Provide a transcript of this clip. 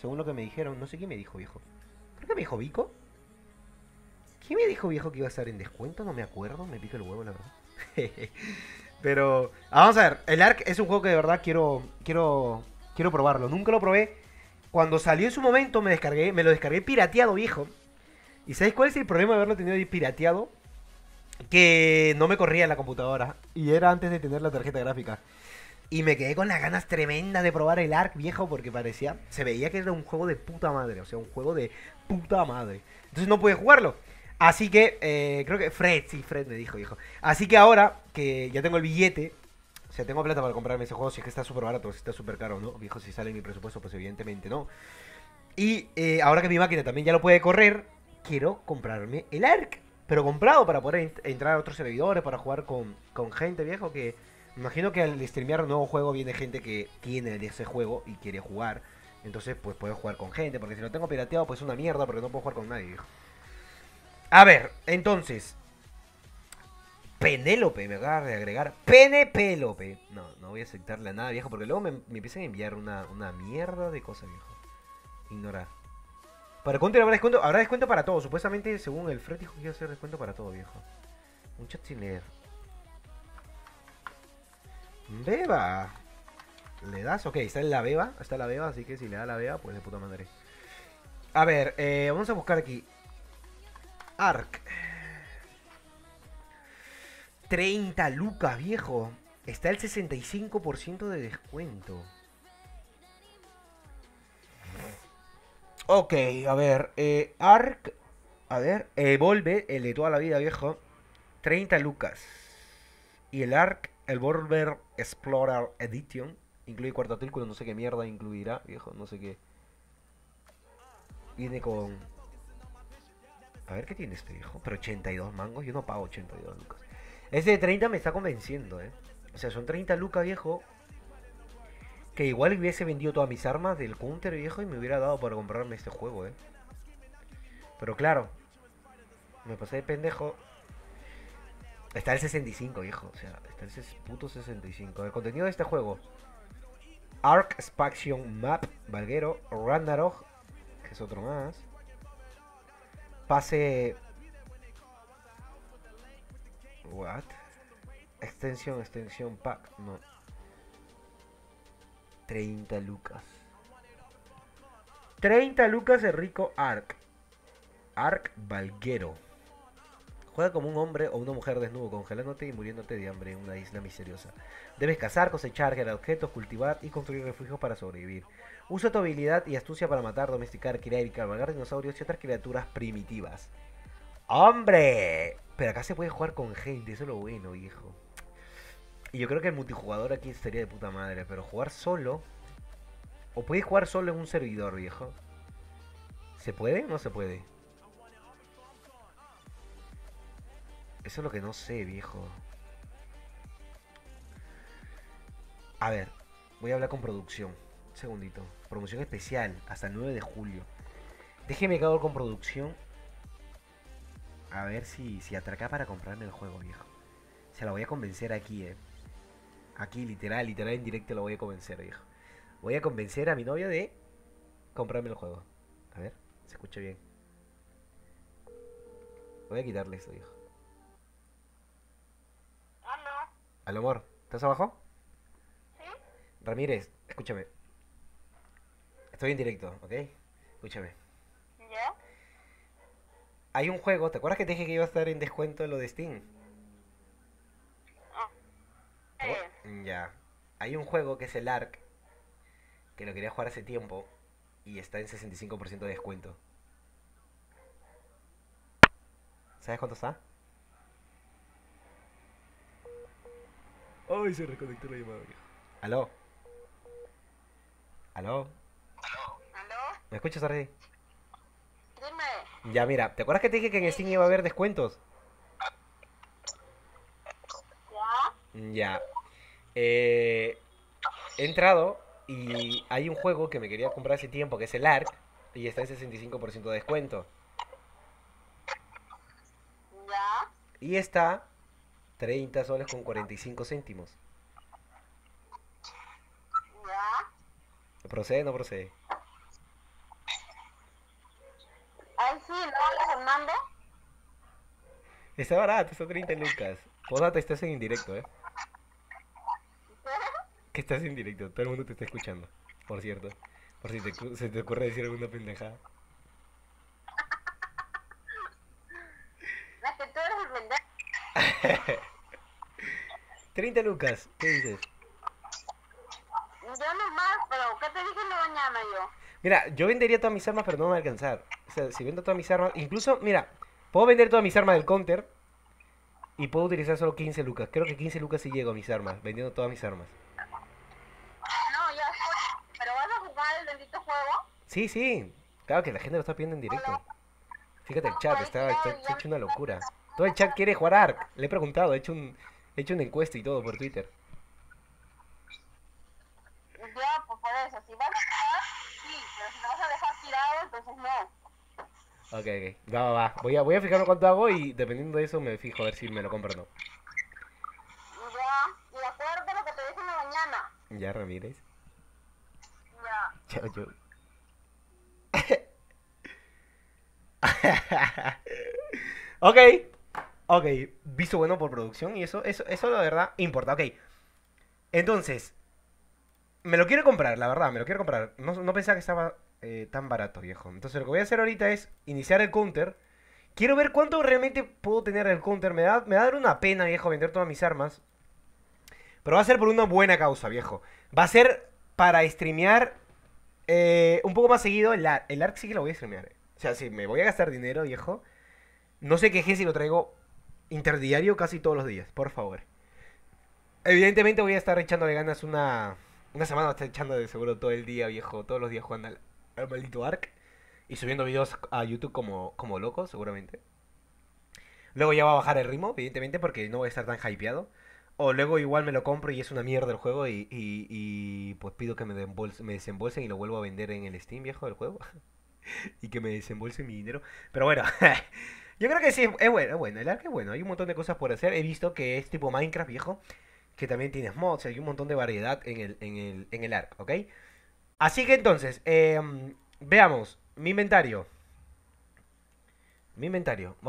Según lo que me dijeron, no sé qué me dijo, viejo. Creo que me dijo Vico. ¿Qué me dijo, viejo, que iba a estar en descuento? No me acuerdo, me pica el huevo, la verdad. Pero, vamos a ver, el Ark es un juego que de verdad quiero probarlo. Nunca lo probé. Cuando salió en su momento me lo descargué pirateado, viejo. ¿Y sabéis cuál es el problema de haberlo tenido pirateado? Que no me corría en la computadora. Y era antes de tener la tarjeta gráfica. Y me quedé con las ganas tremendas de probar el Ark, viejo, porque parecía... Se veía que era un juego de puta madre, o sea, un juego de puta madre. Entonces no pude jugarlo. Así que, creo que Fred, sí, Fred me dijo, viejo. Así que ahora que ya tengo el billete, o sea, tengo plata para comprarme ese juego, si es que está súper barato, si está súper caro, ¿no? Viejo, si sale mi presupuesto, pues evidentemente no. Y ahora que mi máquina también ya lo puede correr, quiero comprarme el Ark. Pero comprado para poder entrar a otros servidores, para jugar con gente, viejo, que... Imagino que al streamear un nuevo juego viene gente que tiene ese juego y quiere jugar. Entonces, pues puedo jugar con gente, porque si lo tengo pirateado, pues es una mierda, porque no puedo jugar con nadie, viejo. A ver, entonces Penélope, me acaba de agregar Penélope. No voy a aceptarle a nada, viejo, porque luego me empiezan a enviar una mierda de cosas, viejo. Ignorar. Para Counter habrá descuento para todo. Supuestamente, según el Fred, dijo que iba a hacer descuento para todo, viejo. Un chat sin leer. Beba. ¿Le das? Ok, está en la beba, así que si le da la beba, pues de puta madre. A ver, vamos a buscar aquí Ark. 30 lucas, viejo. Está el 65% de descuento. Ok, a ver, Ark. A ver, Volve, el de toda la vida, viejo, 30 lucas. Y el Ark, el Volver Explorer Edition, incluye cuarto artículo, no sé qué mierda incluirá, viejo, no sé qué. Viene con... A ver qué tiene este viejo. Pero 82 mangos, yo no pago 82 lucas. Ese de 30 me está convenciendo, O sea, son 30 lucas, viejo. Que igual hubiese vendido todas mis armas del Counter, viejo, y me hubiera dado para comprarme este juego, Pero claro, me pasé de pendejo. Está el 65, viejo. O sea, está el puto 65. El contenido de este juego: Ark Expansion Map, Valguero, Ragnarok, que es otro más. Pase... What? Extensión pack, no. 30 lucas. 30 lucas de rico Ark. Ark Valguero. Juega como un hombre o una mujer desnudo, congelándote y muriéndote de hambre en una isla misteriosa. Debes cazar, cosechar, crear objetos, cultivar y construir refugios para sobrevivir. Usa tu habilidad y astucia para matar, domesticar, criar y cabalgar dinosaurios y otras criaturas primitivas. ¡Hombre! Pero acá se puede jugar con gente, eso es lo bueno, viejo. Y yo creo que el multijugador aquí sería de puta madre, pero jugar solo... ¿O puedes jugar solo en un servidor, viejo? ¿Se puede o no se puede? Eso es lo que no sé, viejo. A ver, voy a hablar con producción. Un segundito. Promoción especial hasta el 9 de julio. Déjeme que hago con producción. A ver si atraca para comprarme el juego, viejo. Se la voy a convencer aquí, Aquí, literal, en directo lo voy a convencer, viejo. Voy a convencer a mi novia de comprarme el juego. A ver, se escucha bien. Voy a quitarle esto, viejo. ¿Aló? ¿Aló, amor? ¿Estás abajo? Sí. Ramírez, escúchame. Estoy en directo, ¿ok? Escúchame. ¿Ya? Hay un juego, ¿te acuerdas que te dije que iba a estar en descuento en lo de Steam? Ya. Hay un juego que es el Ark, que lo quería jugar hace tiempo y está en 65% de descuento. ¿Sabes cuánto está? Ay, se reconectó la llamada, viejo. ¿Aló? ¿Aló? ¿Aló? ¿Me escuchas, Ardi? Dime. Ya, mira, ¿te acuerdas que te dije que en Steam iba a haber descuentos? Ya. He entrado y hay un juego que me quería comprar hace tiempo, que es el Ark, y está en 65% de descuento. Ya. Y está 30 soles con 45 céntimos. Ya. ¿Procede o no procede? Hernando? Está barato, está 30 lucas. Podata, estás en indirecto, ¿eh? Que estás en directo, todo el mundo te está escuchando. Por cierto, por si se te ocurre decir alguna pendejada. La que tú eres un pendejo. 30 lucas, ¿qué dices? Yo nomás, pero ¿qué te dije la mañana yo? Mira, yo vendería todas mis armas, pero no me va a alcanzar. O sea, si vendo todas mis armas, incluso, mira, puedo vender todas mis armas del counter y puedo utilizar solo 15 lucas. Creo que 15 lucas sí llego a mis armas, vendiendo todas mis armas. No, ya fue. ¿Pero vas a jugar el bendito juego? Sí, sí. Claro que la gente lo está pidiendo en directo. Hola. Fíjate el chat, está hecho una locura. Todo el chat quiere jugar Ark. Le he preguntado, he hecho una encuesta y todo por Twitter. Ya, pues por eso. Si vas a jugar, sí. Pero si no vas a dejar tirado, entonces no. Ok, ok. Va. Voy a fijarme cuánto hago y dependiendo de eso me fijo a ver si me lo compro o no. Ya, y acuérdate lo que te dije en la mañana. Ya, Ramírez. Ya. Chao, yo. Ok. Ok. Visto bueno por producción y eso la verdad importa. Ok. Entonces, me lo quiero comprar, la verdad, me lo quiero comprar. No pensaba que estaba... tan barato, viejo. Entonces lo que voy a hacer ahorita es iniciar el counter. Quiero ver cuánto realmente puedo tener el counter. Me va a dar una pena, viejo, vender todas mis armas. Pero va a ser por una buena causa, viejo. Va a ser para streamear un poco más seguido. El ARC sí que lo voy a streamear, . O sea, sí, me voy a gastar dinero, viejo. No se queje si lo traigo interdiario casi todos los días, por favor. Evidentemente voy a estar echándole ganas una semana. Voy a estar echando de seguro todo el día, viejo. Todos los días jugando al maldito Ark y subiendo videos a YouTube como loco, seguramente. Luego ya va a bajar el ritmo, evidentemente, porque no voy a estar tan hypeado. O luego igual me lo compro y es una mierda el juego y pues pido que me desembolsen y lo vuelvo a vender en el Steam, viejo, del juego. Y que me desembolsen mi dinero. Pero bueno, yo creo que sí, es bueno, el Ark es bueno. Hay un montón de cosas por hacer. He visto que es tipo Minecraft, viejo, que también tienes mods. Hay un montón de variedad en el Ark, ¿ok? Así que entonces, veamos, mi inventario. Vamos.